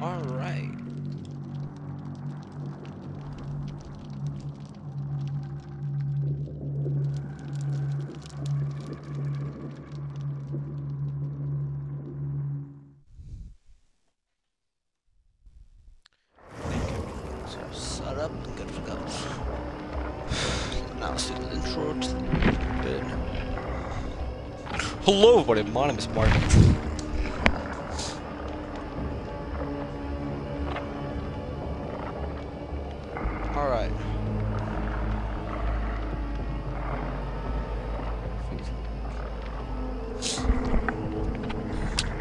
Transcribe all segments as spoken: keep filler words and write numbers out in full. All right. Hello everybody, my name is Mark. Alright.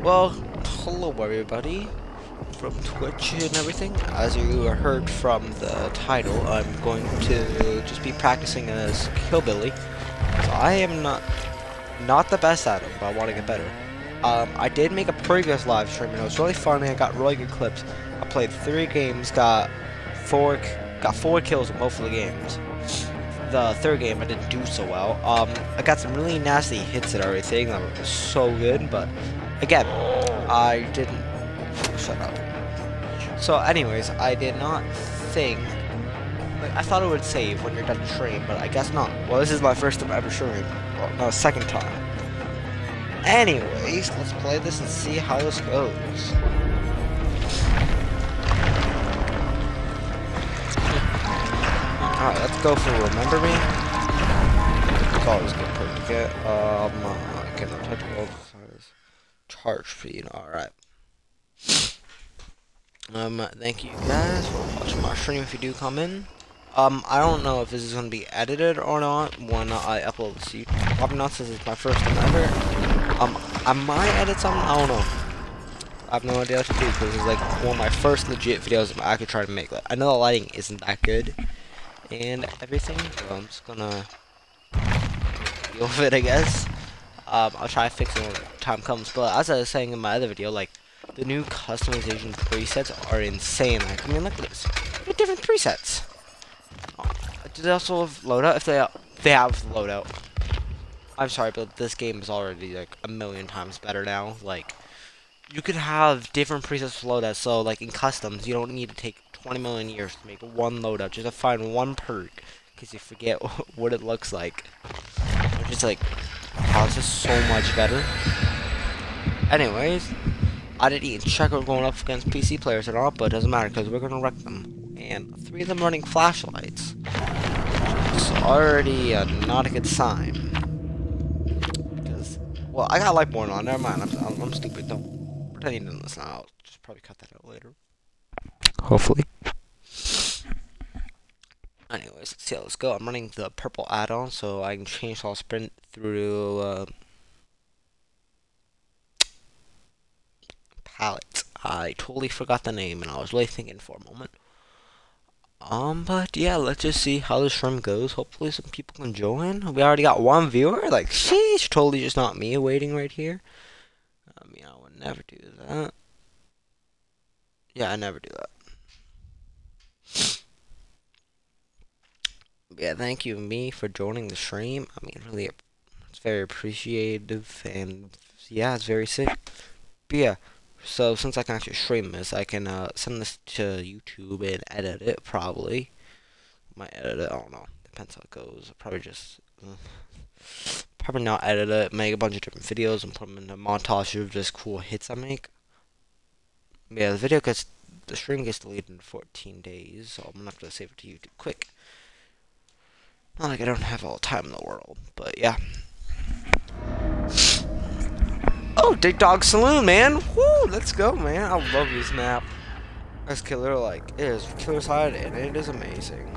Well, hello everybody from Twitch and everything. As you heard from the title, I'm going to just be practicing as Hillbilly. So I am not... Not the best at them, but I want to get better. Um, I did make a previous live stream, and it was really funny. I got really good clips. I played three games, got four, got four kills in both of the games. The third game, I didn't do so well. Um, I got some really nasty hits and everything. That was so good, but again, I didn't. Shut up. So, anyways, I did not think. I thought it would save when you're done streaming, but I guess not. Well, this is my first time ever streaming. Well, no, second time. Anyways, let's play this and see how this goes. Alright, let's go for Remember Me. It's always a good perk to get. Um, I cannot touch all size. Charge feed, alright. Um, thank you guys for watching my stream if you do come in. Um, I don't know if this is going to be edited or not when I upload this YouTube. Probably not, since it's my first time ever. Um, I might edit something, I don't know. I have no idea what to do, because it's like one of my first legit videos I'm actually trying to make. Like, I know the lighting isn't that good and everything, so I'm just gonna deal with it, I guess. Um, I'll try to fix it when the time comes, but as I was saying in my other video, like, the new customization presets are insane. Like, I mean, look at this. Look at different presets. Do they also have loadout? If they they have loadout, I'm sorry, but this game is already like a million times better now. Like, you could have different presets for loadout. So like in customs, you don't need to take twenty million years to make one loadout. Just to find one perk, because you forget what it looks like. Which is like, wow, this is so much better. Anyways, I didn't even check out going up against P C players at all, but it doesn't matter because we're gonna wreck them. And three of them running flashlights. It's already uh, not a good sign. Because, well, I got Lightborn on. Never mind. I'm, I'm, I'm stupid. Don't pretend you didn't listen. I'll just probably cut that out later. Hopefully. Anyways, let's see how this goes. I'm running the purple add-on, so I can change all sprint through. Uh, Pallets. I totally forgot the name, and I was really thinking for a moment. Um, but yeah, let's just see how this stream goes. Hopefully, some people can join. We already got one viewer. Like, sheesh, totally just not me waiting right here. I mean, I would never do that. Yeah, I never do that. Yeah, thank you, me, for joining the stream. I mean, really, it's very appreciative, and yeah, it's very sick. But yeah. So, since I can actually stream this, I can uh, send this to YouTube and edit it, probably. Might edit it, I don't know. Depends how it goes. Probably just... Uh, probably not edit it, make a bunch of different videos and put them in a montage of just cool hits I make. Yeah, the video gets... The stream gets deleted in fourteen days, so I'm gonna have to save it to YouTube quick. Not like I don't have all the time in the world, but yeah. Oh, Dig Dog Saloon, man! Woo! Let's go, man! I love this map. That's killer, like, it is killer side, and it is amazing.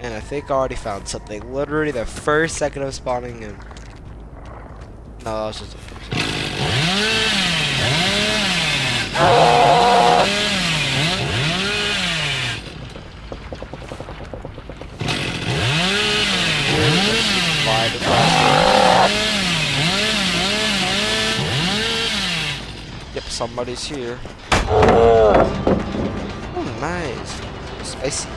And I think I already found something. Literally the first second of spawning in. No, that was just a first second. Ah! Somebody's here. Oh, nice. Spicy.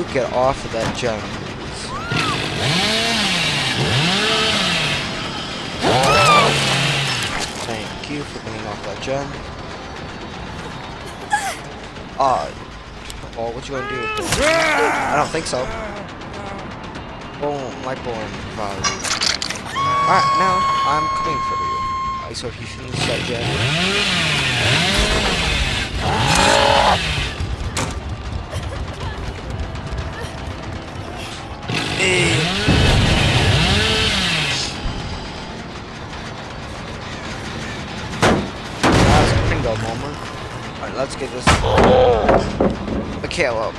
you get off of that junk, please? Thank you for getting off that junk. Ah, uh, well, what you gonna do? I don't think so. Oh, my born father. Alright, now I'm coming for you. I so if you shouldn't start yet. That was a Pringle moment. Alright, let's get this. Okay, well.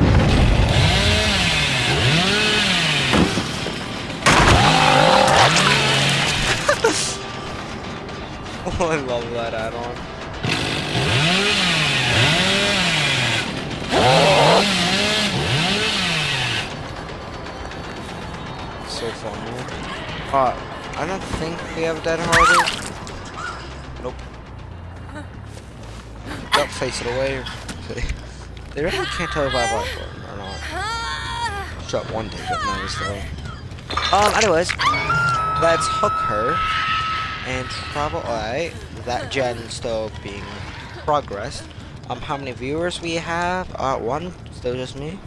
Oh, I love that add-on. So fun. Uh, I don't think we have Dead Harder. Nope. Don't face it away. They really can't tell if I have life button or not. Shot one take up nice though. Um, anyways, let's hook her. And travel, alright, that gen still being progressed. Um, how many viewers we have? Uh, one, still just me.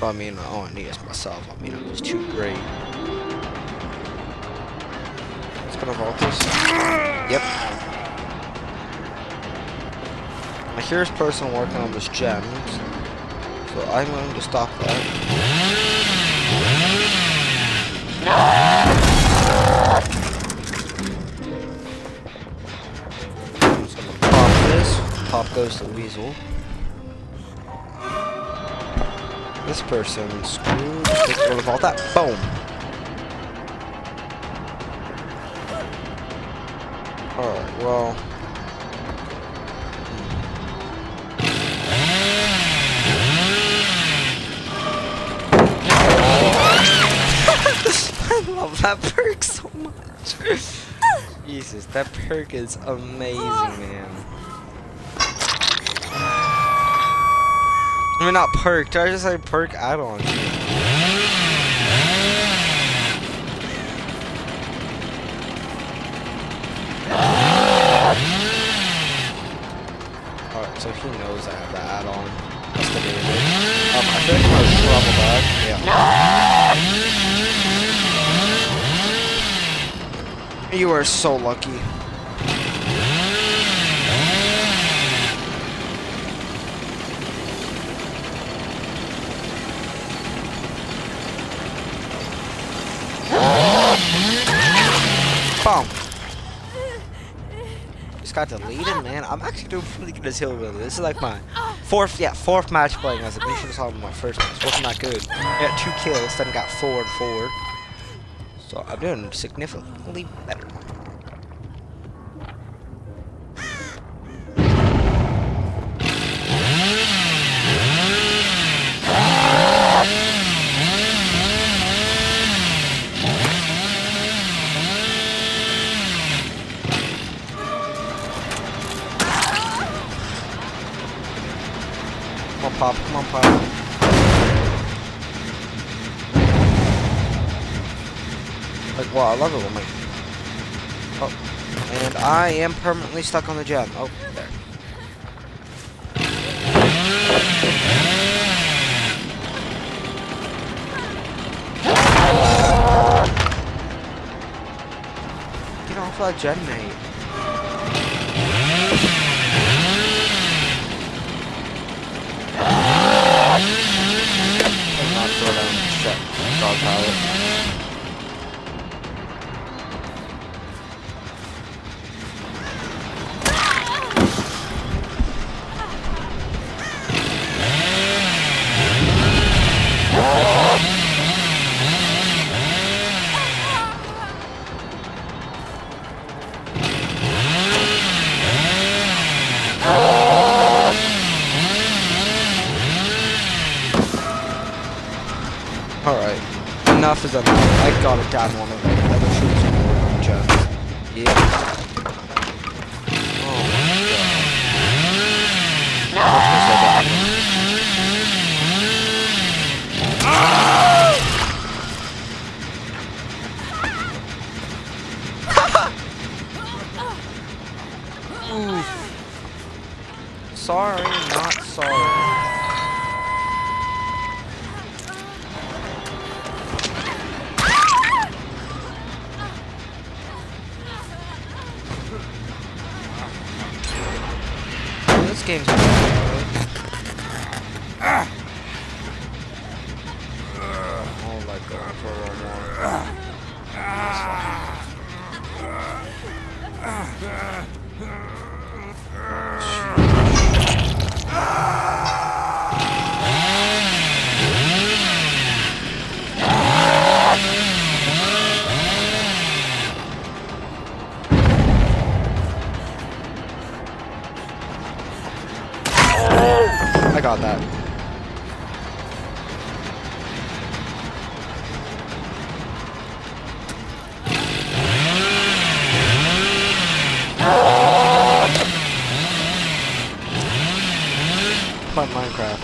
But I mean, all I need is myself. I mean, I'm just too great. Let's put a Voltus. Yep. My here's person working on this gem. So I'm going to stop that. No! Pop goes to Weasel. This person screws the of all that. Boom! Alright, well. I love that perk so much. Jesus, that perk is amazing, man. I mean, not perk. Did I just say perk add-on? Alright, so he knows I have that add-on. That's the game. Um, I think I'm gonna travel back. Yeah. You are so lucky. Boom! Just got deleted, man. I'm actually doing pretty good as Hillbilly. This is like my fourth, yeah, fourth match playing as a bitch. This was my first match. Wasn't that good? I got two kills, then got four and four. So I'm doing significantly better. Pop, come on, Pop. Like, wow, I love it when my... Oh, and I am permanently stuck on the gem. Oh, there. Get off that gem, mate. Dog power. All right. Enough is enough. I gotta down one of them. I gotta shoot some more of them just. Yeah. Oh my god. No! sorry, not sorry. This game's really hard. I don't like going for one I got that. Play Minecraft.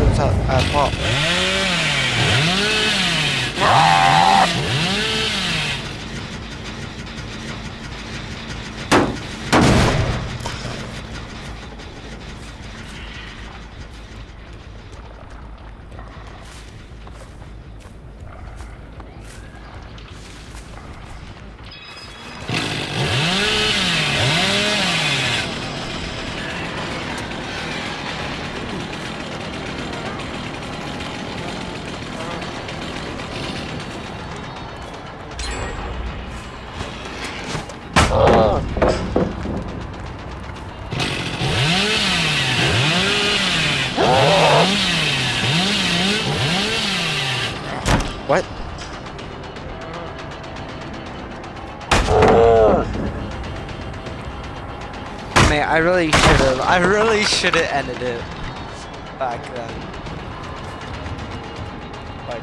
That's how I pop. I really should've, I really should've ended it back then. Like,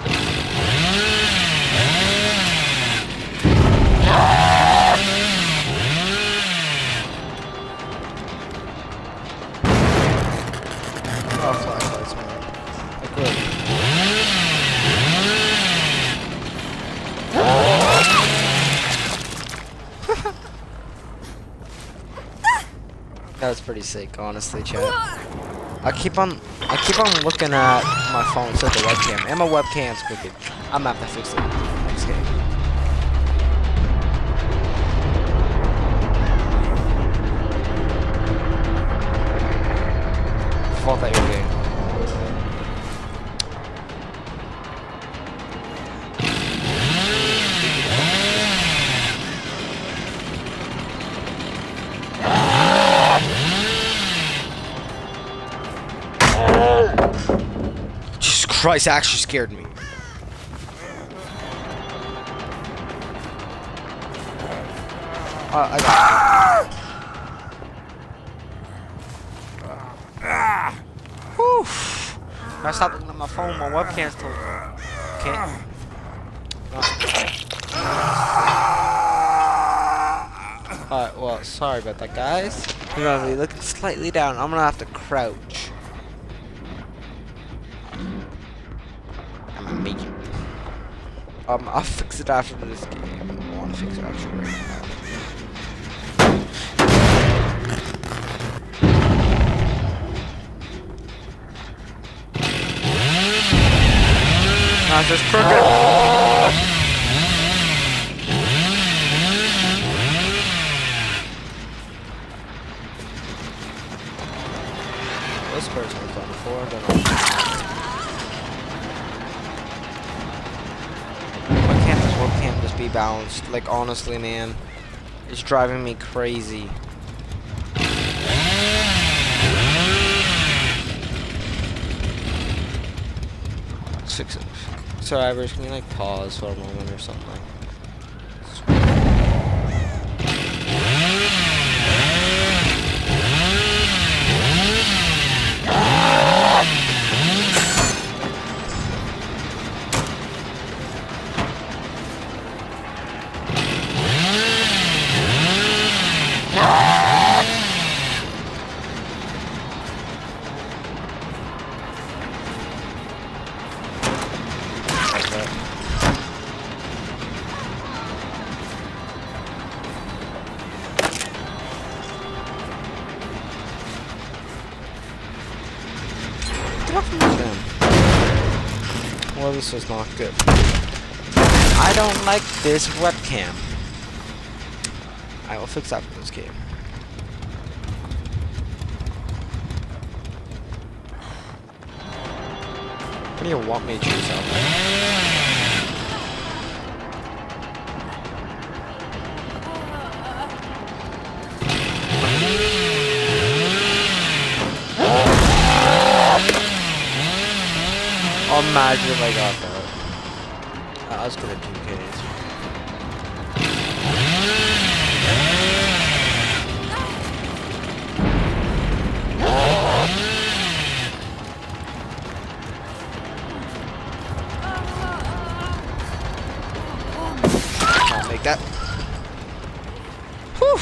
oh, flashlights, man. Like, really. That was pretty sick, honestly, chat. I keep on, I keep on looking at my phone instead of the webcam, and my webcam's crooked. I'm gonna have to fix it next game. Fault that your game. Christ, actually scared me. Uh, I got it. Whew. I stopped looking at my phone, my webcam's still can't. Oh. Alright, well, sorry about that, guys. You're gonna be looking slightly down. I'm gonna have to crouch. Me. Um, I'll fix it after this game. I want to fix it after right now. Not just crooked. Oh. This person was done before, but I'll just be balanced. Like, honestly, man, it's driving me crazy. Six. Sorry, Bruce, can you like pause for a moment or something? Like Well, this is not good. I don't like this webcam. I will fix that for this game. What do you want me to choose out there? Imagine if I got that. I was gonna do K's. I'll make that. Whew.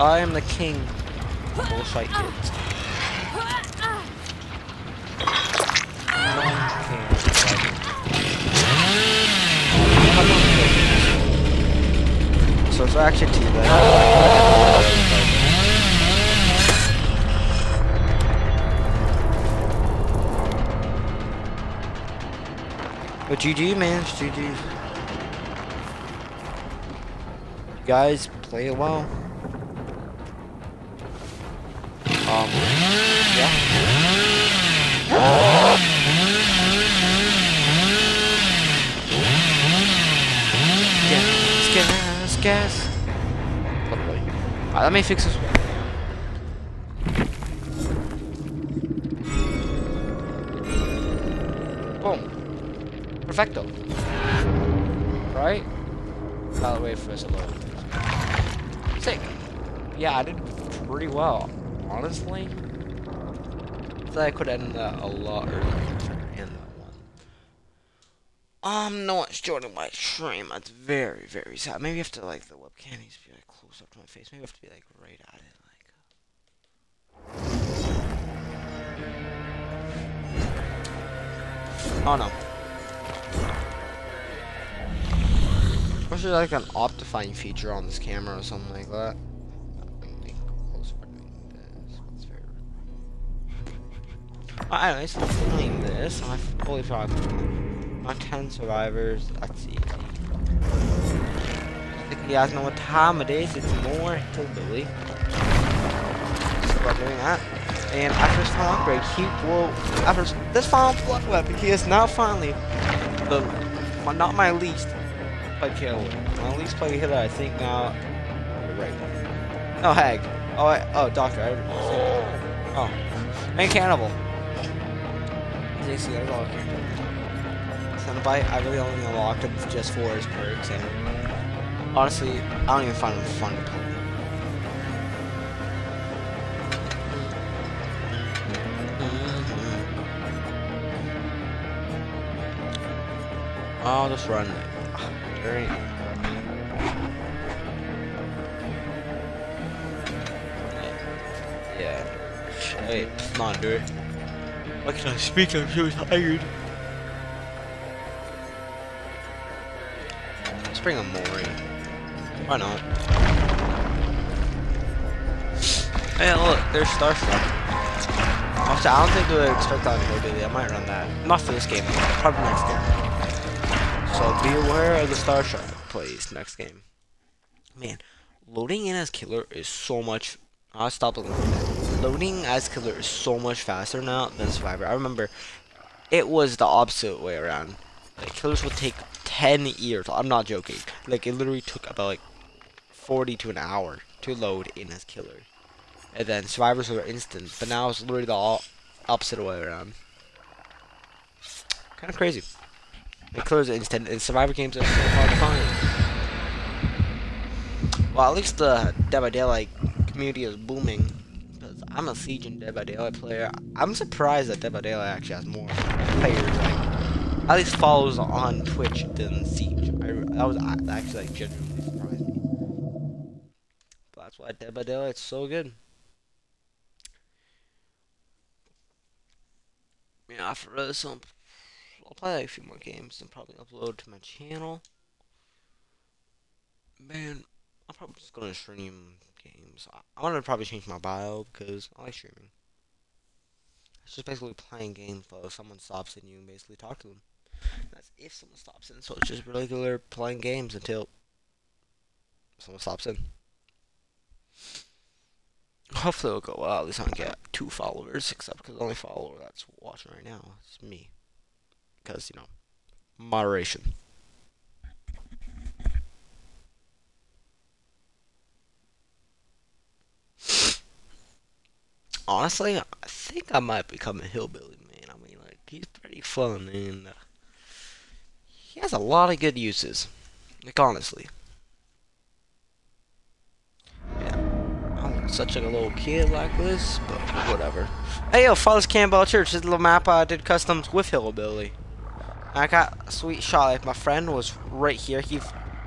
I am the king of all fight kids. So it's actually too late. Oh, G G, man. It's G G. You guys, play it well. Um, yeah. Gas. Lovely. Alright, let me fix this one. Boom. Perfecto. Right? By the way, for us a little bit. Sick. Yeah, I did pretty well. Honestly, I thought I could end that a lot earlier in that one. I'm not joining my stream. That's very, very sad. Maybe I have to, like, the webcam needs to be, like, close up to my face. Maybe I have to be, like, right at it, like. Oh, no. I wish there was, like, an optifying feature on this camera or something like that. I don't know, it's not playing this. I fully probably. On ten survivors, that's easy. I think you guys know what time it is, it's more Hillbilly. So about doing that. And after this final upgrade, he will, after this final blood weapon, he is now finally the, well, not my least play killer. My least play killer, I think now, right now. No, Hag. Oh, I, oh, Doctor, I didn't see. Oh, main cannibal. J C, that's all I can do. I really only unlocked him just for his perks, and honestly, I don't even find him fun to play. Mm-hmm. I'll just run it. Great. Yeah. Wait, come on, dude. Why can't I speak? I'm so tired. Let's bring a Mori. Why not? Hey, look, there's Starfront. I don't think we would expect that on Hillbilly. I might run that. Not for this game, probably next game. So be aware of the Starshot plays next game. Man, loading in as killer is so much. I'll stop looking for that. Loading as killer is so much faster now than Survivor. I remember it was the opposite way around. Like, killers would take ten years. I'm not joking. Like, it literally took about, like, forty to an hour to load in as killer. And then survivors were instant. But now it's literally the opposite way around. Kind of crazy. Like, killers are instant, and survivor games are so hard to find. Well, at least the Dead by Daylight community is booming. Because I'm a Siege and Dead by Daylight player. I'm surprised that Dead by Daylight actually has more players, like, at least follows on Twitch than Siege. I, that was actually, like, genuinely surprised me. But that's why Dead by Daylight's so good. Yeah, after this, I'll, I'll play like a few more games and probably upload to my channel. Man, I'm probably just gonna stream games. I, I'm gonna probably change my bio because I like streaming. It's just basically playing games, though. Someone stops and you and basically talk to them. That's if someone stops in, so it's just regular playing games until someone stops in. Hopefully it'll go well, at least I don't get two followers, except because the only follower that's watching right now is me. Because, you know, moderation. Honestly, I think I might become a hillbilly, man. I mean, like, he's pretty fun, and uh, he has a lot of good uses. Like, honestly. Yeah. I'm such a little kid like this, but whatever. Hey, yo, Father's Campbell Church. This little map I did customs with hillbilly. I got a sweet shot. Like, my friend was right here. He...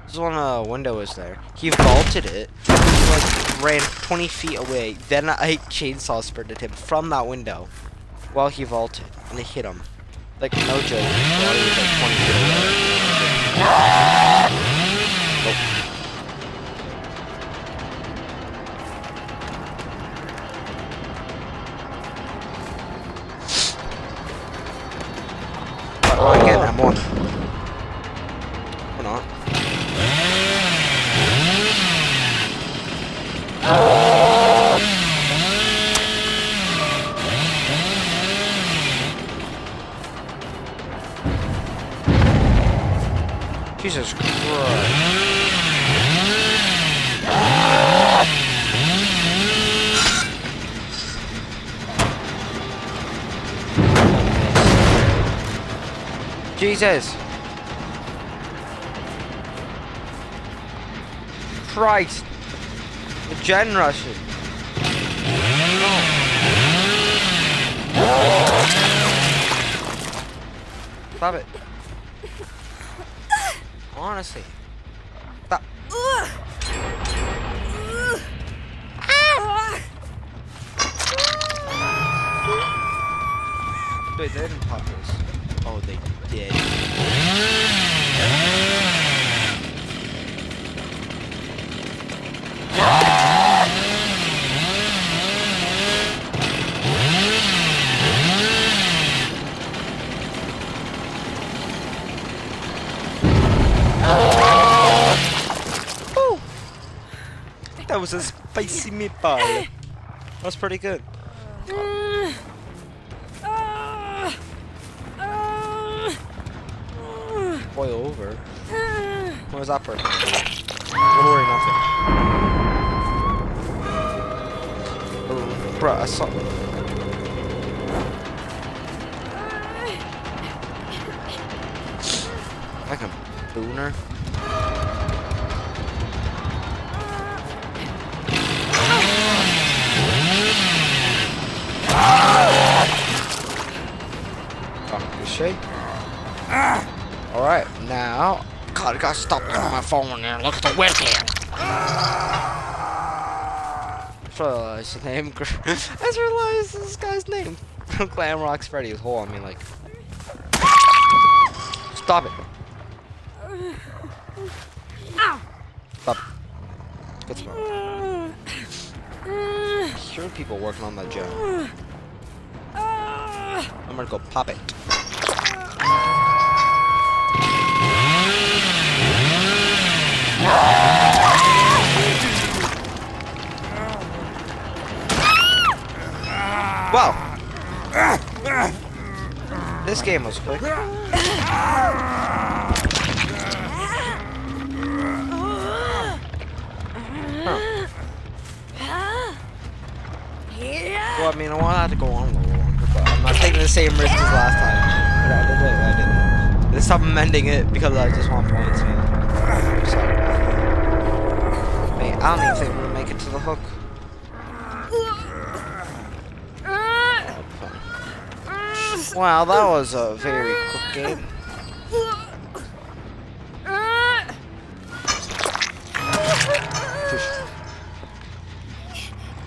This one uh, window is there. He vaulted it. He, like, ran twenty feet away. Then I chainsaw spurted him from that window while he vaulted, and it hit him. Like, no joke. Well, he was like twenty feet away. But we're getting that one. We're not. Jesus Christ. Jesus Christ. The gen rushing. Stop it. Honestly. Stop. Wait, they didn't pop this. Oh, they did. That was a spicy meatball. That was pretty good. Uh, uh, uh, Boil over. Uh, what was that person? Don't worry, nothing. Oh, bruh, I saw. Uh, like a booner. Alright, now. God, I gotta stop looking at my phone and look at the webcam. Just realized his name. I just realized this guy's name. Glamrock Freddy's hole. I mean, like. Stop it. Stop. Good smart. Sure, people working on that job. I'm gonna go pop it. Wow. This game was quick. Huh. Well, I mean, I want to have to go on a little longer, but I'm not taking the same risk as last time. But I did it, I did it. This time I'm ending it because I just want points, man. So, man, I don't even think we'll make it to the hook. Wow, that was a very quick game.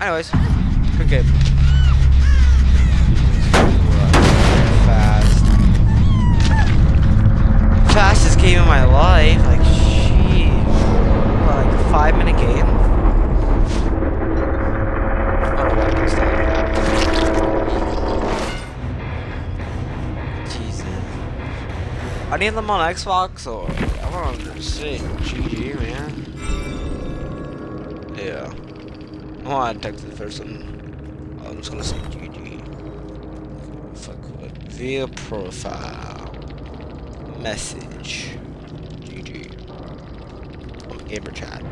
Anyways, good game. Fast. Fastest game in my life. Like, jeez. Like a five minute game. I don't like this thing. I need them on Xbox or I want to see G G, man. Yeah. I want to text the person. I'm just gonna say G G. Fuck what? Via profile message. G G. On gamer chat.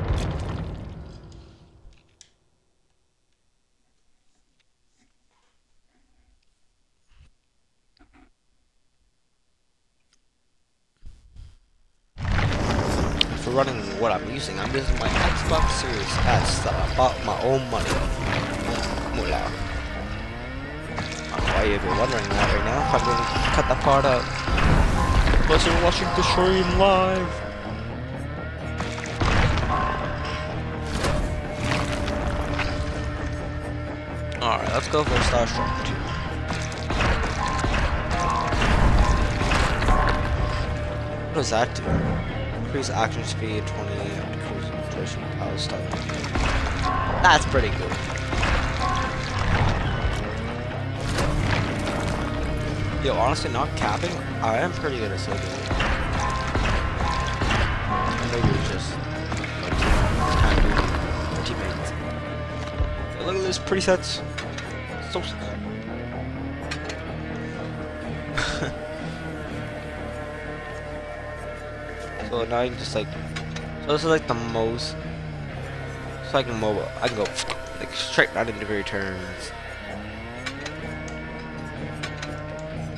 Running what I'm using. I'm using my Xbox Series S that I bought my own money. Moolah. Why you be wondering that right now? I'm gonna cut that part out. Plus you're watching the stream live. Alright, let's go for Starstruck two. What does that do? Increase action speed twenty and increase nutrition power stuff. That's pretty good. Yo, honestly, not capping, I am pretty good at saving. I know you're just like teammates. Hey, look at these presets. So So now you can just like, so this is like the most, so I can mobile, I can go like straight down into very turns.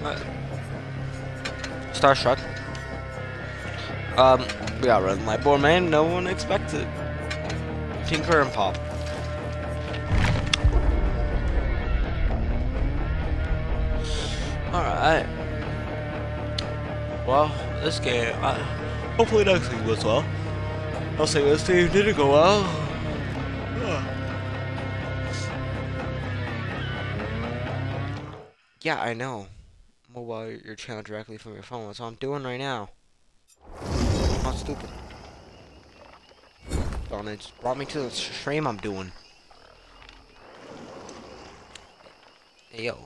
Right. Starstruck. Um, we got run my board, man, no one expected. Tinker and Pop. Alright. Well, this game, I... hopefully next week goes well. I'll say this team didn't go well. Yeah, I know. Mobile your channel directly from your phone. That's what I'm doing right now. I'm not stupid. Don't it brought me to the stream I'm doing. Hey, yo.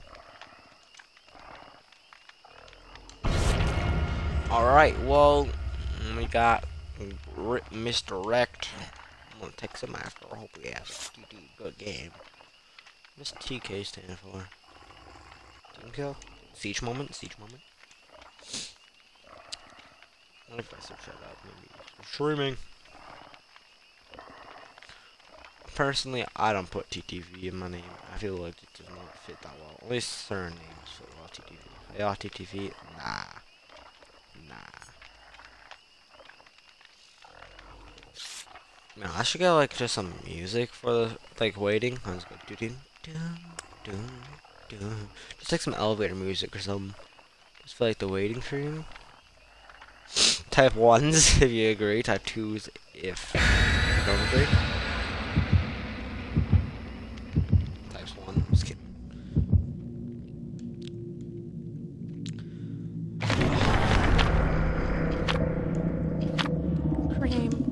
Alright, well... we got misdirect. I'm gonna text him after. I hope we have a good game. What's T K stand for? Team kill? Siege moment? Siege moment? What if I search that up? Maybe streaming. Personally, I don't put T T V in my name. I feel like it does not fit that well. At least surnames for T T V. Hey, T T V? Nah. Nah. Man, I should get like just some music for the like waiting. Let's go do do do do. Just like some elevator music or something. Just for like the waiting stream. Type ones if you agree. Type twos if you don't agree. Type one. I'm just kidding. Cream.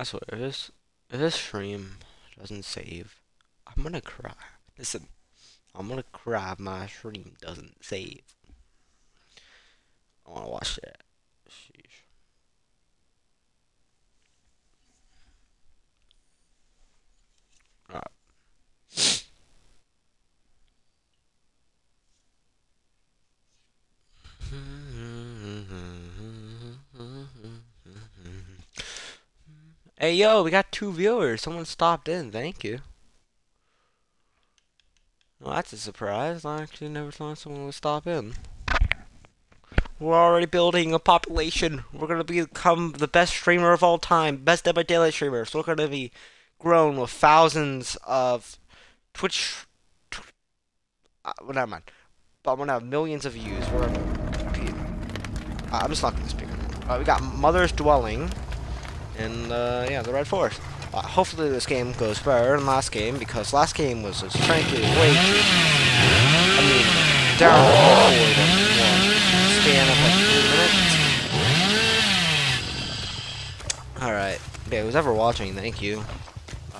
I swear, if this, if this stream doesn't save, I'm gonna cry. Listen, I'm gonna cry if my stream doesn't save. I wanna watch that. Sheesh. Alright. Hey yo, we got two viewers. Someone stopped in. Thank you. Well, that's a surprise. I actually never thought someone would stop in. We're already building a population. We're gonna become the best streamer of all time, best Dead by Daylight streamer. So we're gonna be grown with thousands of Twitch. Tw uh, well, never mind. But I'm gonna have millions of views. We're gonna, uh, I'm just not gonna speak. Uh, we got Mother's Dwelling. And, uh, yeah, the Red Forest. Uh, hopefully this game goes better than last game, because last game was, was frankly, way too... I mean, down the whole span of, like, three minutes. Alright. Okay, whoever's watching, thank you.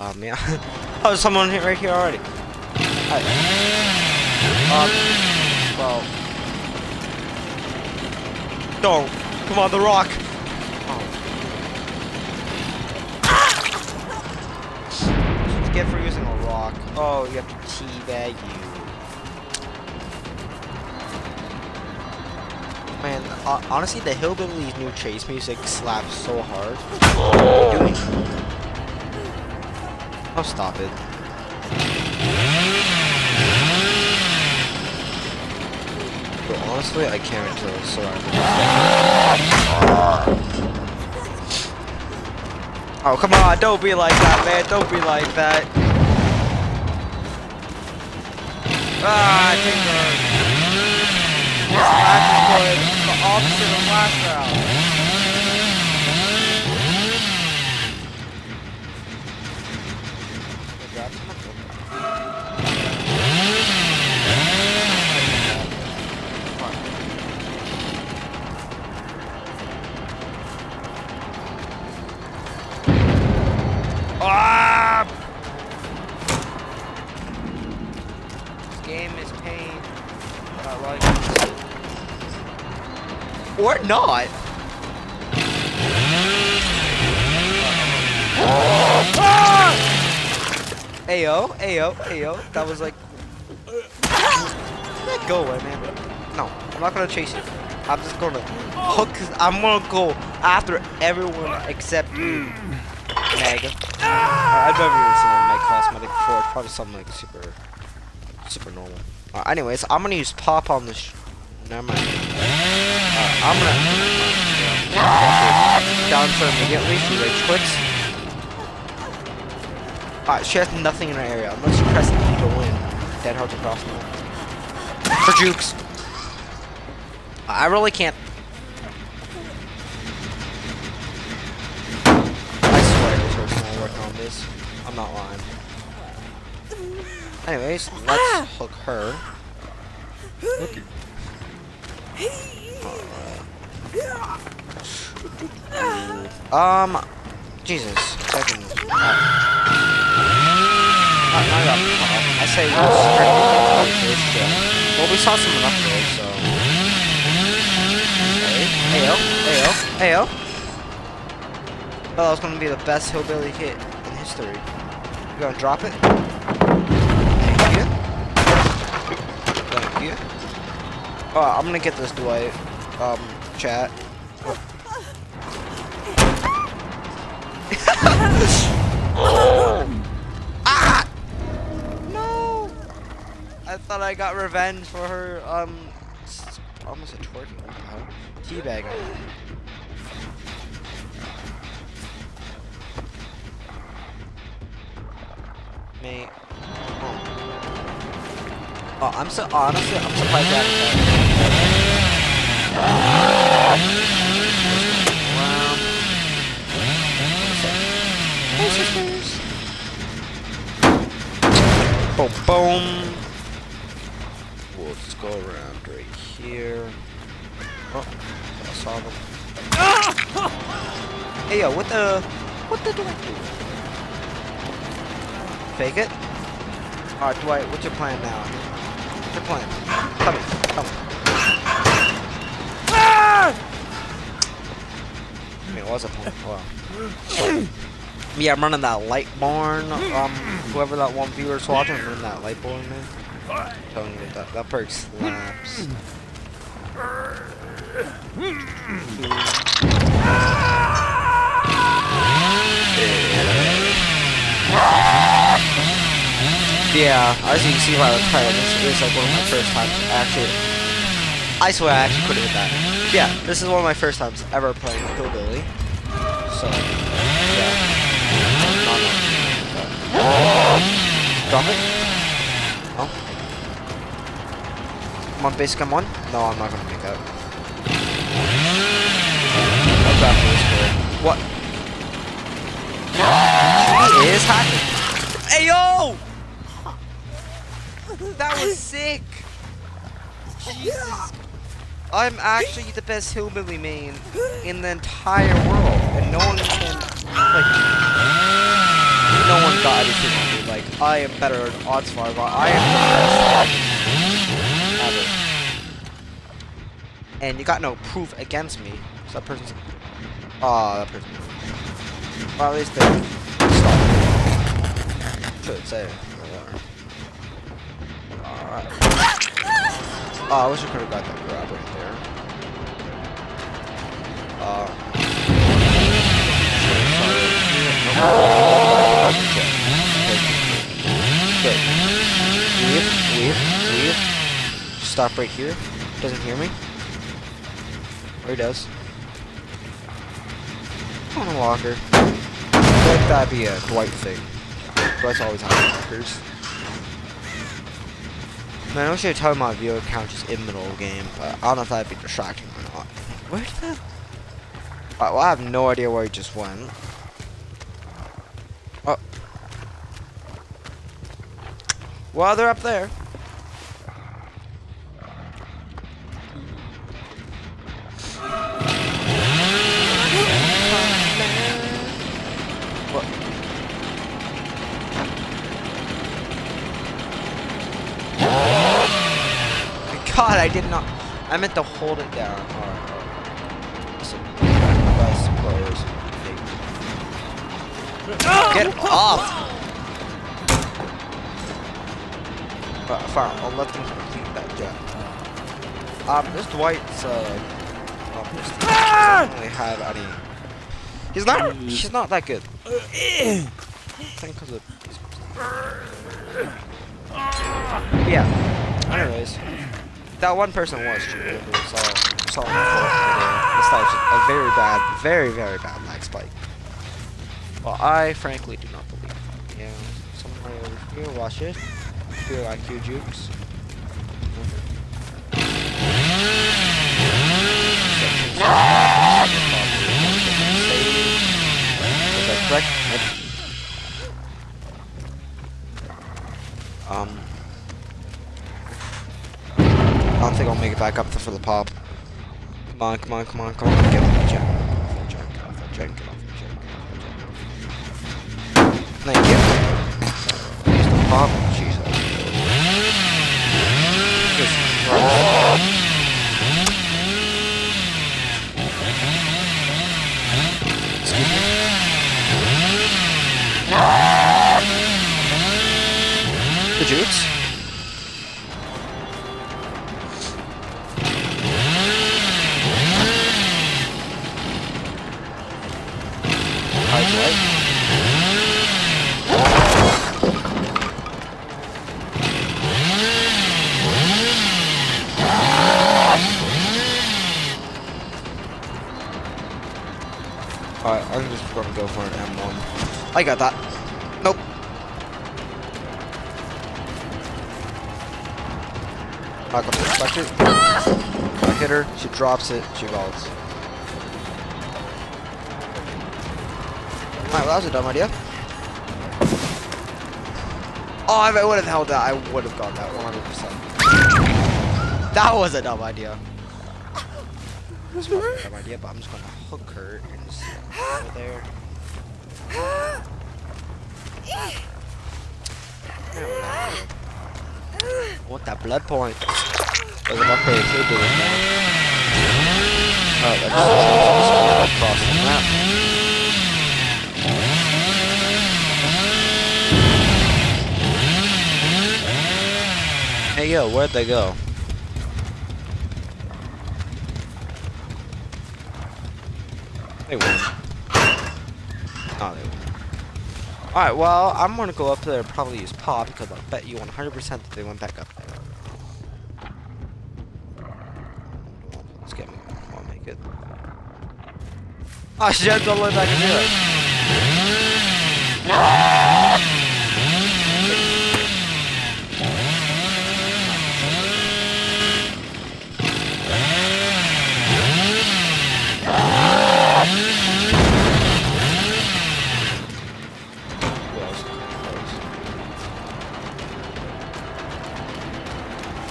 Oh man. Oh, there's someone right here already. Hi. Um, well. No. Come on, the rock. Oh. Just get for using a rock. Oh, you have to teabag you. Man, uh, honestly, the Hillbilly's new chase music slaps so hard. What are you doing? Oh, stop it. But honestly, I can't until it's surrounded. Oh, come on, don't be like that, man. Don't be like that. Ah, take her. This match was the opposite of last round. Ah! This game is pain, but I like it. Or not. Ayo, ayo, ayo. That was like. Go away, man. No, I'm not gonna chase you. I'm just gonna hook. I'm gonna go after everyone except you. Mega. Uh, I've never even seen a Meg cosmetic before. Probably something like super, super normal. Uh, anyways, I'm gonna use pop on this. Never mind. Uh, I'm gonna down for immediately. She rage quits. Alright, she has nothing in her area unless you press E to win. Dead hard to cross now. For jukes. I really can't. I swear this person's gonna work on this. I'm not lying. Anyways, let's hook her. Look. Alright. Um, Jesus. Second. Oh. Not, not enough. Uh, I say we Well, we saw some enough though, so. Hey, ayo, ayo, ayo. Oh, that was gonna be the best Hillbilly hit in history. You gonna drop it? Thank you. Thank you. Oh, I'm gonna get this Dwight, um, chat. Oh. Oh. Ah! No! I thought I got revenge for her, um, almost a twerking, wow. Teabag. Mate. Oh. Oh, I'm so, honestly, I'm surprised that. Boom, boom. We'll just go around right here. Oh, I saw them. Hey, yo, what the? What the do I do? Fake it? Alright, Dwight, what's your plan now? What's your plan? Come here, come here. I mean, it was a point. Wow. Yeah, I'm running that light barn. Um, whoever that one viewer's watching, I'm running that light barn, man. I'm telling you, that, that perk slaps. Yeah, as you can see by the title, this is like one of my first times actually. I swear, I actually could have hit that. Yeah, this is one of my first times ever playing Hillbilly. So, yeah. Drop it. Oh. Come on, base, come on. No, I'm not gonna pick up. I'll grab this boy. What? He is hacking. Hey, yo! That was sick. Jesus. I'm actually the best Hillbilly main in the entire world, and no one can, like, no one got every single one. Like, I am better at Oddslar, but I am the best ever. And you got no proof against me. So that person's... Aw, oh, that person. Well, at least they... Stop. Should say it. Alright. Oh, I wish I could've got that grab right there. Uh... Good. Good. Good. Stop right here. Doesn't hear me. Or he does. Come on, walker. I feel like that'd be a Dwight thing. Dwight's always on walkers. Man, I wish I could tell my viewer count just in the middle of the game, but I don't know if that'd be distracting or not. Where did that... Alright, well, I have no idea where he just went. Oh. Well, they're up there. God, I did not. I meant to hold it down. Alright. So, best players. Get off! But fine, I'll let them complete that job. Um, this Dwight's, uh, um, this doesn't really have any. He's not. He's not that good. I think because of. Yeah. Anyways. That one person was true. Remember, saw, saw him this time. A very bad, very very bad lag spike. Well, I frankly do not believe that. Yeah, somebody over here, watch it. Feel like you jukes. Is that correct? Um. I don't think I'll make it back up for the pop. Come on, come on, come on, come on. Get off that junk. Get off that junk. Get off that junk. Get off that junk. Thank you. Use the pop. Jesus. Just run. Excuse me. The jukes? Alright, I'm just gonna go for an M one. I got that. Nope. I got the reflector. I hit her, she drops it, she rolls. Alright, well, that was a dumb idea. Oh, if I would have held that, I would have got that one hundred percent. That was a dumb idea. That's a dumb idea, but I'm just gonna hook her and just over there. What that blood point? There's an upgrade to do it. Alright, let's just cross the map. Hey yo, where'd they go? They won't. Oh, they won't. Alright, well, I'm gonna go up there and probably use pop because I bet you one hundred percent that they went back up there. Let's get me. I'll make it. Oh, shit, don't look back and do it.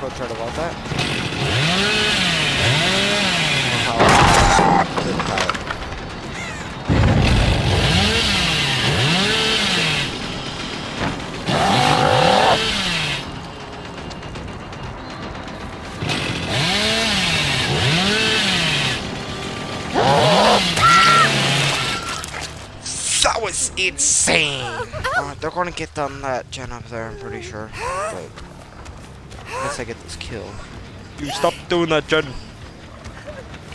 I'll try to vault that. Power. That was insane! Uh, they're gonna get them that gen up there, I'm pretty sure. Wait. Unless I get this kill. You stop doing that gen!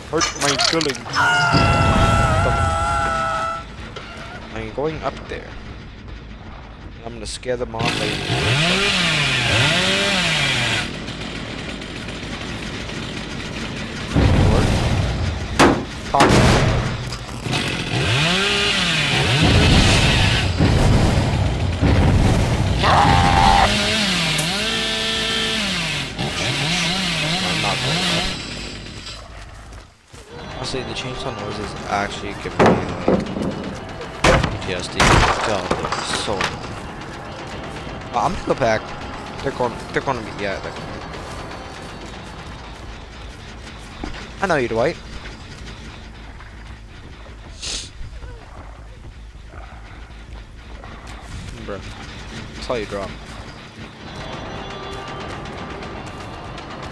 Hurt my killing. Stop. I'm going up there. I'm gonna scare them off later. The chainsaw noises actually give me like P T S D. God, they're so annoying. Oh, I'm gonna go back. They're going. They're going to be. Yeah, they're going. I know you, Dwight. Bro, that's how you drop.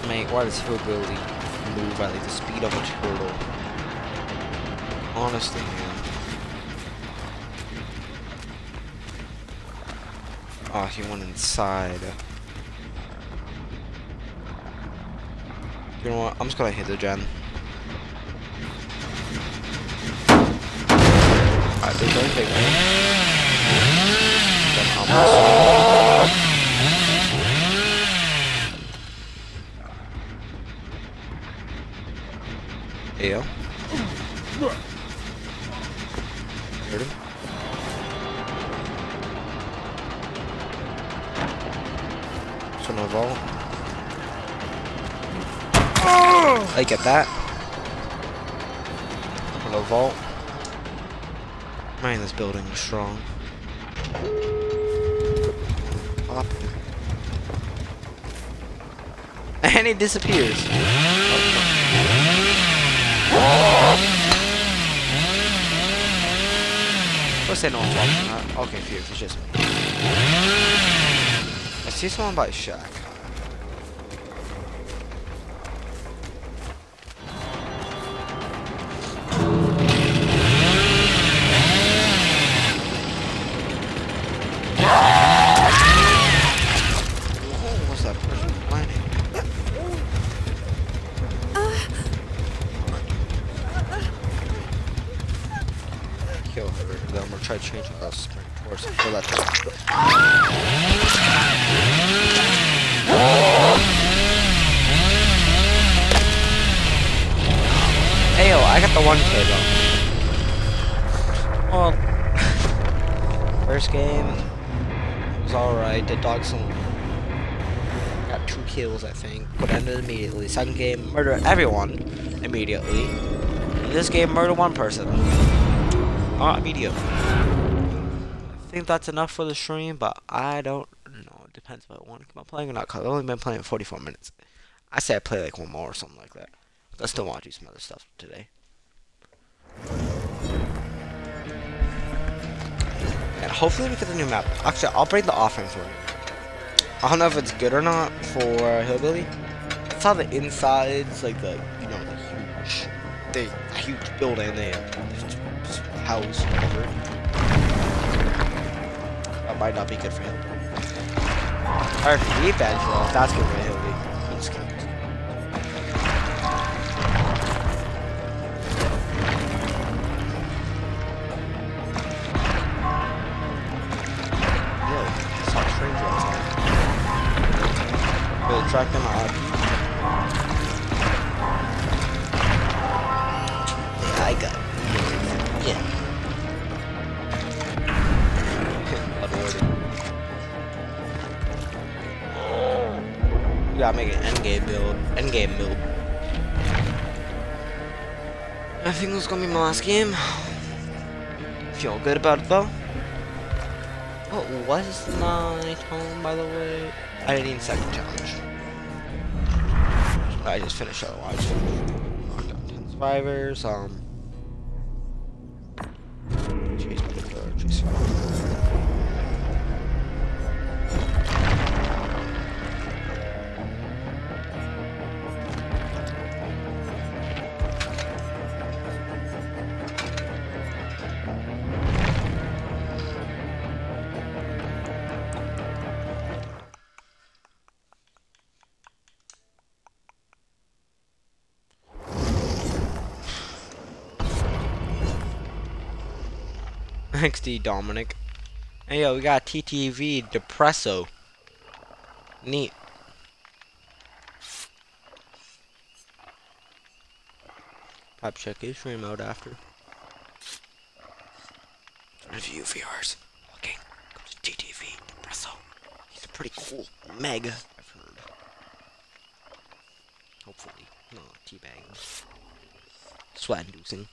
Mate, why does Hillbilly move at like the speed of a turtle? Honestly, man. Oh, he went inside. You know what? I'm just gonna hit the gen. Alright, they're gonna take me. Then I'm gonna swing. Yeah. Heard him? So no vault. Oh! I get that. No vault. Man, this building is strong. Up. And it disappears. Oh! What's that? No, uh, okay, phew, it's just me. I see someone by a shack. Oh, what's that person planning? Kill her, then we'll try changing that sprint towards him. Kill that thing. Hey, yo, I got the one K though. Well, first game was alright. Did dog some. Got two kills, I think, but ended immediately. Second game, murder everyone immediately. In this game, murder one person. Not video. I think that's enough for the stream, but I don't know. It depends if I want to keep on playing or not, because I've only been playing forty-four minutes. I say I play like one more or something like that. But I still want to do some other stuff today. And hopefully we get the new map. Actually, I'll bring the offering for you. I don't know if it's good or not for Hillbilly. I saw the insides, like the, you know, the huge, the huge building there. House, whatever. That might not be good for him. Or if you need badge roll, that's good for him. I'm just kidding. Really? I saw a stranger outside. Really attracting my eye. Yeah, I got it. Yeah. We gotta make an endgame build. Endgame build. I think this is gonna be my last game. Feel good about it though. What was my home, by the way? I didn't need second challenge. I just finished otherwise. ten survivors. Um. X D Dominic. And yo, we got T T V Depresso. Neat. Pop check his remote after. And you viewers looking, go to T T V Depresso. He's a pretty cool meg, I've heard. Hopefully, no teabagging. Sweat-inducing.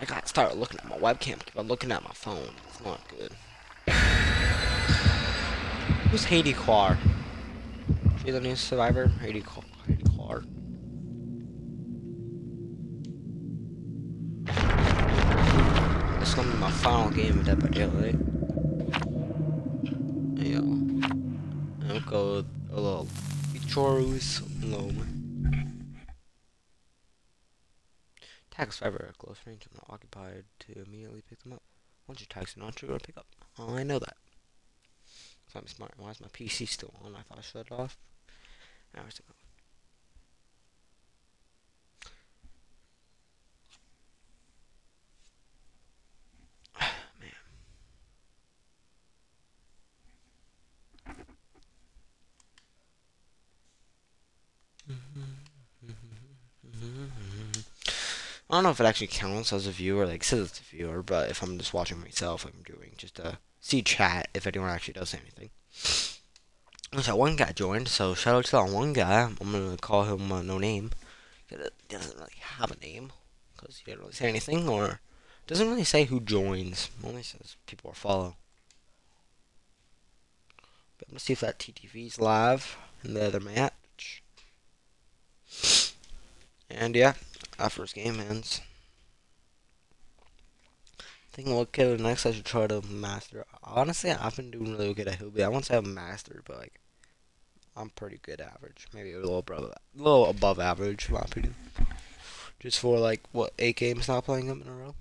I gotta start looking at my webcam, but I'm looking at my phone. It's not good. Who's Haiti Quar? Is she the new survivor? Haiti Quar. Haiti Quar. This is gonna be my final game of Dead by Daylight. Yeah. I'll go a little chorus low. Tag a survivor at close range and not occupied to immediately pick them up. Once your tags are not true, I'll pick up. Oh, I know that. So I'm smart. Why is my P C still on? I thought I shut it off. Now it's still on. Man. Mm-hmm. Mm-hmm. Mm-hmm. I don't know if it actually counts as a viewer, like says it's a viewer, but if I'm just watching myself, I'm doing just to see chat if anyone actually does anything. So one guy joined, so shout out to that one guy. I'm gonna call him uh, no name. He doesn't really have a name because he didn't really say anything, or doesn't really say who joins. Only says people are follow. But I'm gonna see if that T T V's live in the other match. And yeah. Our first game ends. I think what okay, next I should try to master. Honestly, I've been doing really good at Hillbilly. I won't say I've mastered, but like I'm pretty good average. Maybe a little above, a little above average, in my opinion. Just for like what eight games not playing them in a row.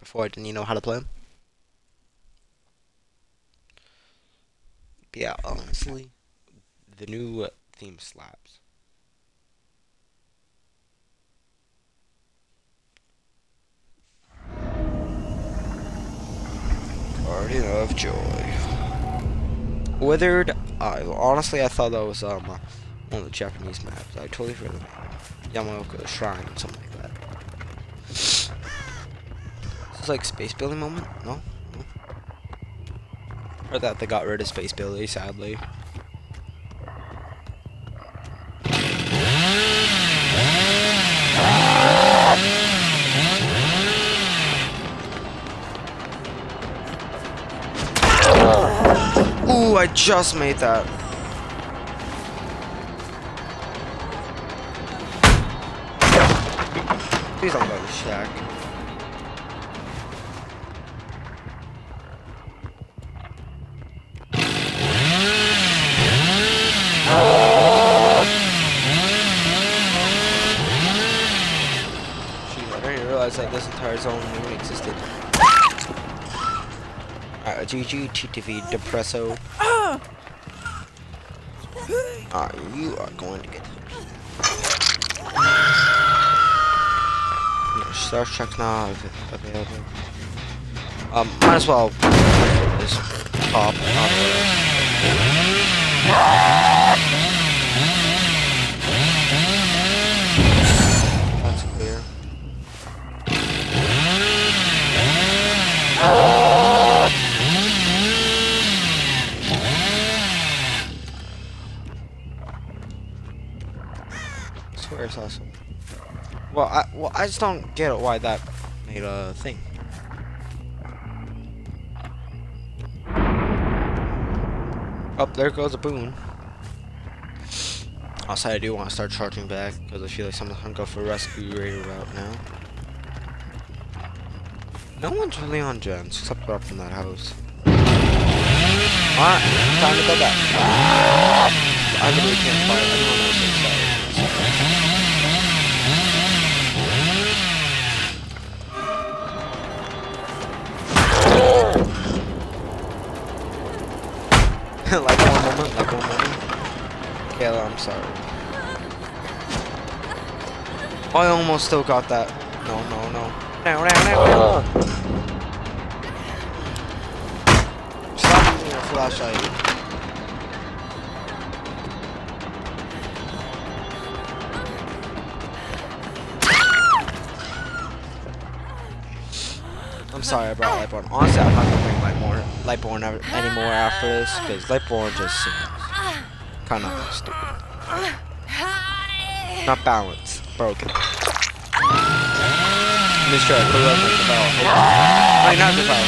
Before I didn't even know how to play them. But yeah, honestly, the new theme slaps. Garden of Joy. Withered Isle. Honestly, I thought that was um one of the Japanese maps. I totally forgot the name. Yamaoka Shrine or something like that. Is this like Space Billy moment? No? No? Heard that they got rid of Space Billy, sadly. I just made that. Please don't go to Shack. Jeez, I didn't realize that this entire zone even existed. Alright, G G, T T V, Depresso. Alright, you are going to get the search check now if available. Um, might as well just pop up. That's clear. Oh. Awesome. Well, I well I just don't get it why that made a thing. Up oh, there goes a boon. Also, I do want to start charging back because I feel like someone's gonna go for a rescue raider route now. No one's really on gens except up in that house. Alright, time to go back. I really can't fight anyone else inside. like one moment, like one moment. Kayla, I'm sorry. I almost still got that. No, no, no. No, no, no, no. Stop using your flashlight. I'm sorry I brought Lightborn. Honestly, I'm not gonna bring Lightborn, Lightborn ever, anymore after this, because Lightborn just seems kind of stupid. Not balanced. Broken. Let me try to put it up with the bell. Wait, not the bell.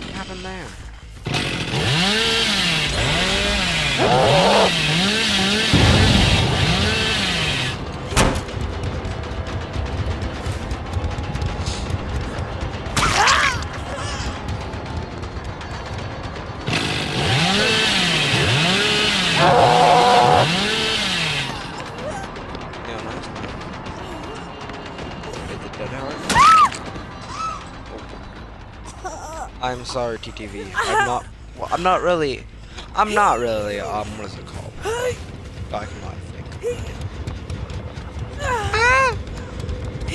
What happened there? Oh. I'm sorry, T T V. I'm not. Well, I'm not really. I'm not really. Um, what is it called? Back in life, I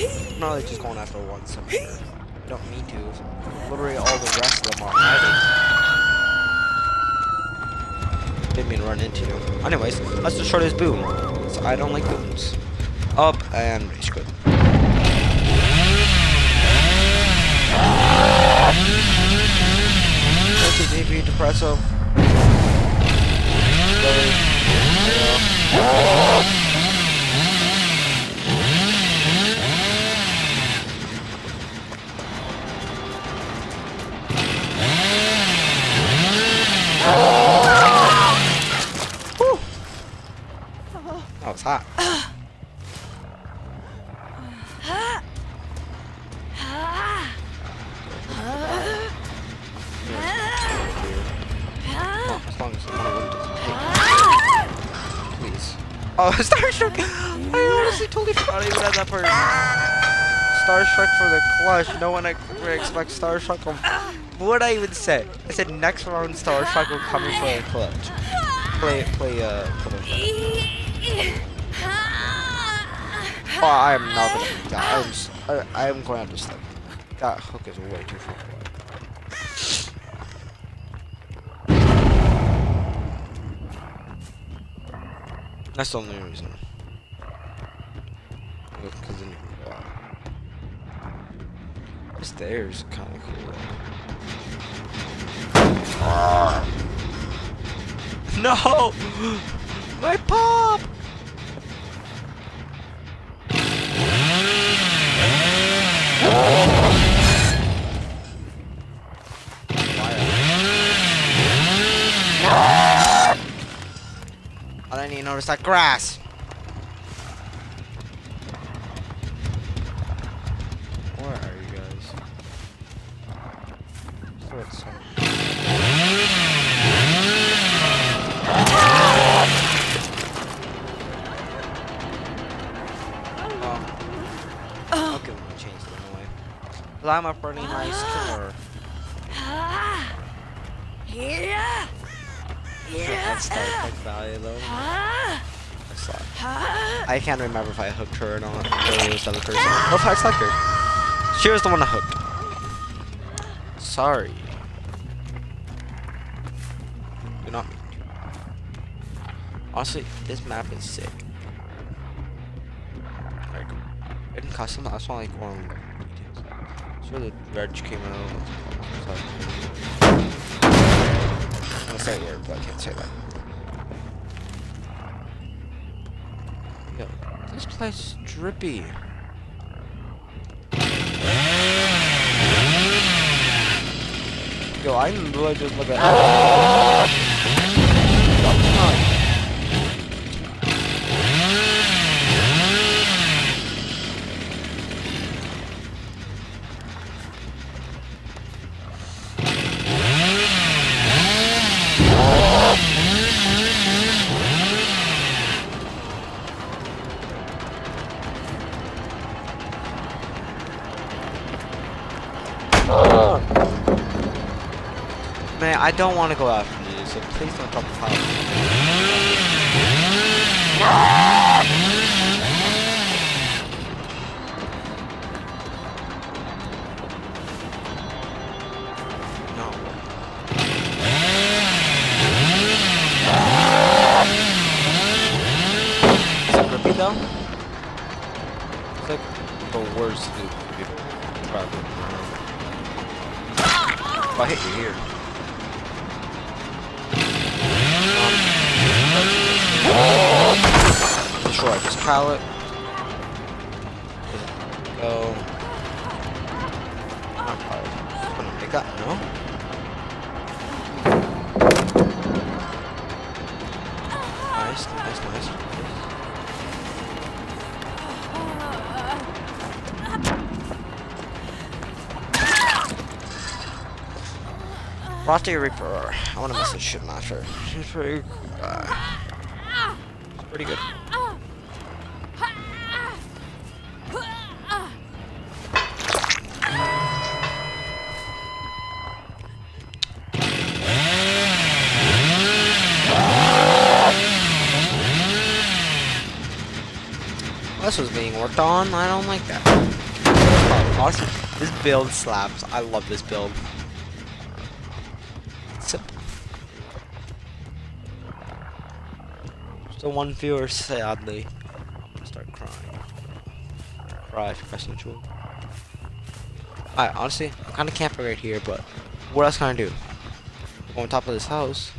think. I'm not really just going after one cemetery. I don't need to. Literally, all the rest of them are hiding. Didn't mean to run into you. Anyways, let's destroy this boom. So I don't like booms. Up and rage quit. D P Depresso. Woo. That was hot. Oh, Starstruck! I honestly totally forgot I even had that part. Starstruck for the clutch. No one ever expects Starstruck. What did I even say? I said next round Starstruck will come and play a clutch. Play, play, uh, play. Oh, I am not gonna do that. I am, I, I am going to have to sleep. That hook is way too far away. That's the only reason. Look, because then you can go out. The stairs are kind of cool. Ah. No! My pop! Oh. I didn't even notice that grass. Where are you guys? So it's oh. Oh. Okay, we'll change them away. I'm a pretty nice killer. Yeah. That's Starstruck value though. I, I can't remember if I hooked her or not. It was the other person. Oh, if I slapped her. She was the one I hooked. Sorry. Do not mean to. Honestly, this map is sick. Like, in custom, I just want like orange details. So the red came out. Sorry. I'm gonna say it weird, but I can't say that. Yo, this place is drippy. Yo, I literally just look at I don't want to go after these. so please don't drop the tile. No. Is that grippy though? It's like the worst loop you could probably remember. I hit you here. Oh. Destroy this pallet. Go. Not pallet. I'm gonna pick up, no? Nice, nice, nice. Rotty Reaper. I want to message shit master. She's pretty. Uh, she's pretty good. Well, this was being worked on. I don't like that. Oh, awesome. This build slaps. I love this build. So one viewer sadly start crying. Cry for pressing the tool. Alright, honestly, I'm kinda camping right here, but what else can I do? Go on top of this house.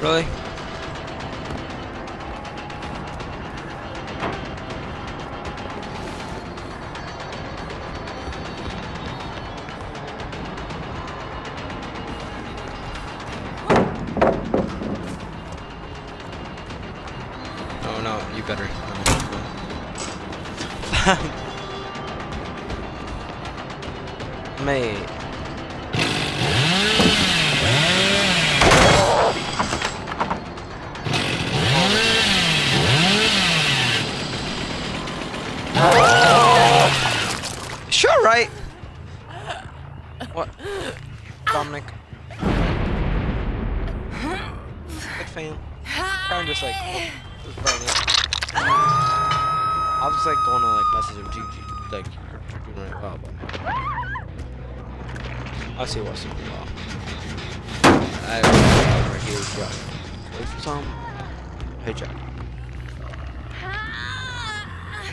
Really?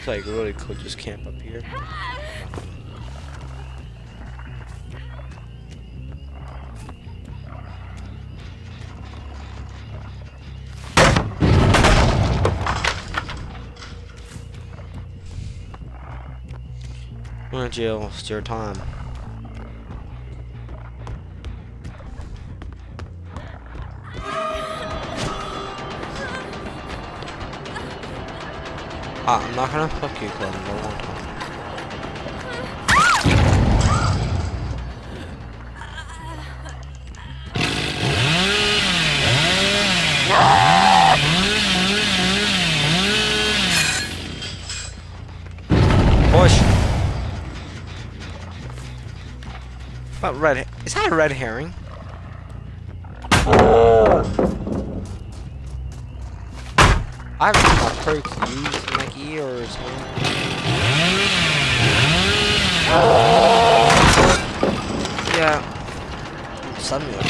Like really could just camp up here. We're in jail, it's your time. Ah, I'm not gonna fuck you, Glenn, no one time. Push. But red, is that a red herring? I have my perks used in my ears, man. Oh. Yeah. Suddenly I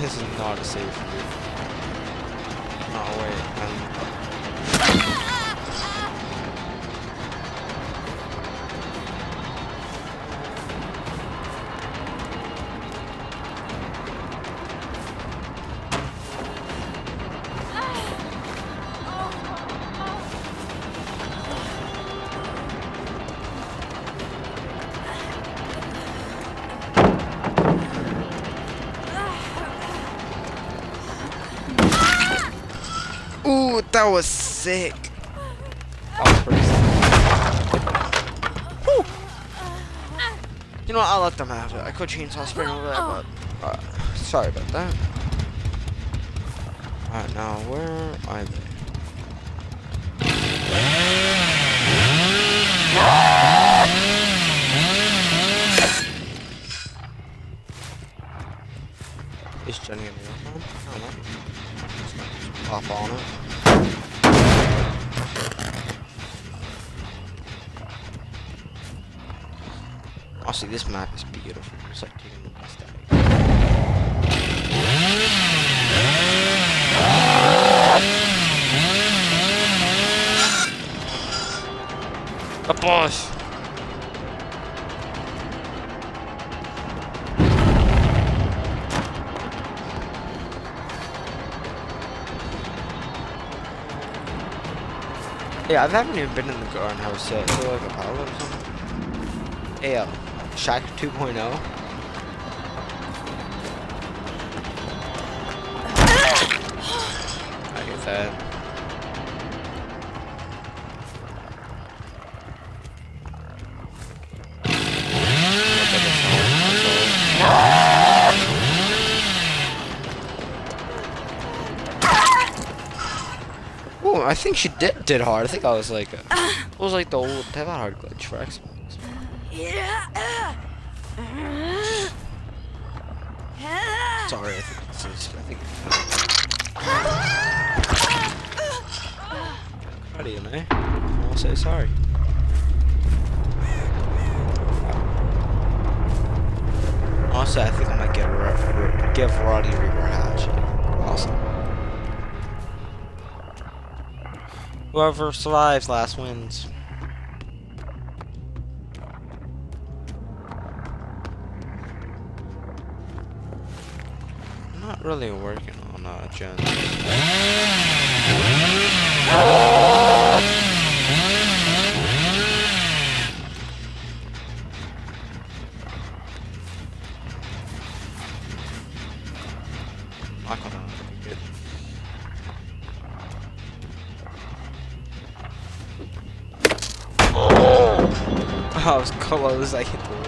this is not a safe move. No, wait. I'm... that was sick. That was pretty sick. Woo. You know what? I'll let them have it. I could chainsaw spray over that, but uh, sorry about that. All right, now where are they? Is Jenny in the other one? I don't know. Pop on it. Oh, see, this map is beautiful. It's like taking the last day. The boss! Yeah, I haven't even been in the garden house yet. Is there like a pile or something? Yeah, Shack two point oh. I get that. Oh, I think she did. Did hard. I think I was like, a, it was like the old Dead by Hard glitch for Xbox. Sorry, I think it's just, I think. How do you know? I'll say sorry. Also, I think I might get a give Roddy a rematch. Awesome. Whoever survives last wins. I'm not really working on uh, Jen. I was close, I hit the wall.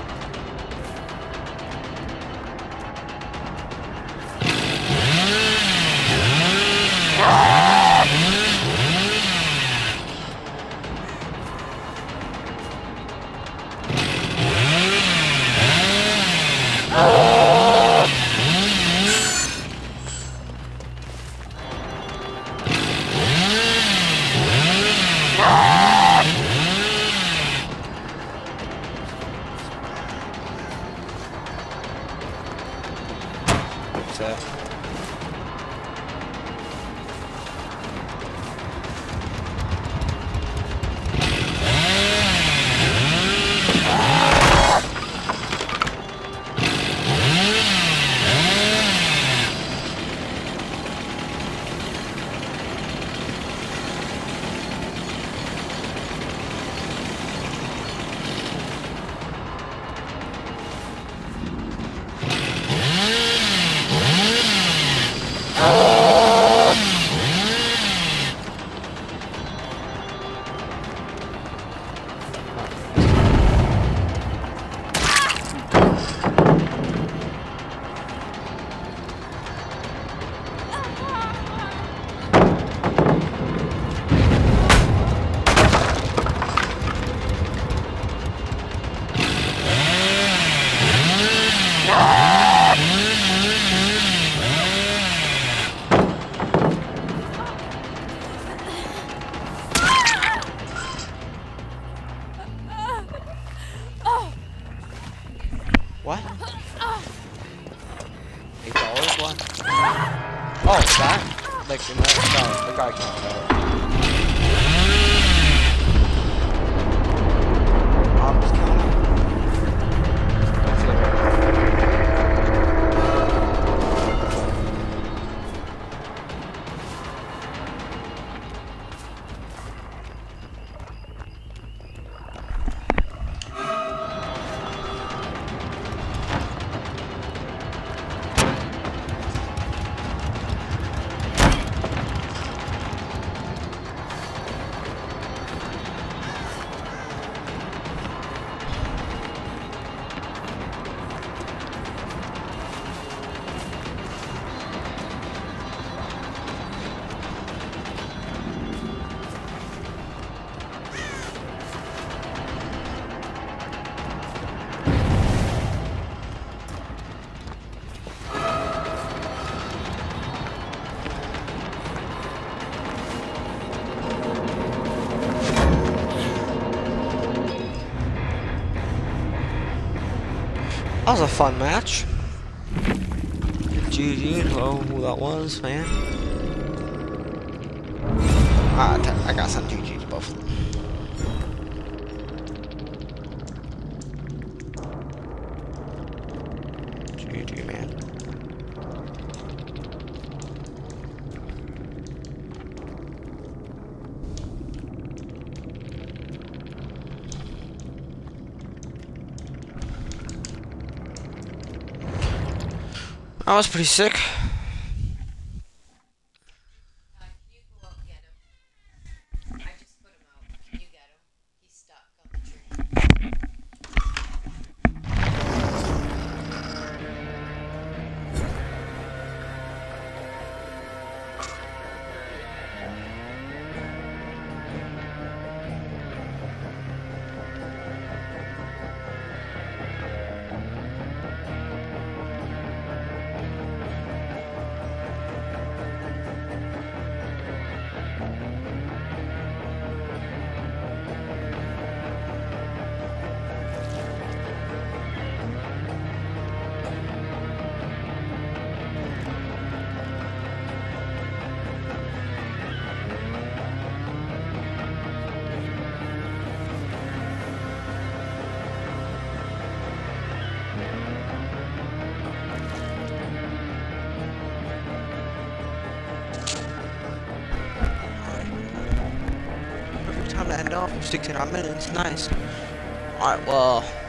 That was a fun match. G G, hello, who that was, man. Ah, I got some G G to both of them. G G, man. That was pretty sick. Stick to that minutes, nice. Alright, well.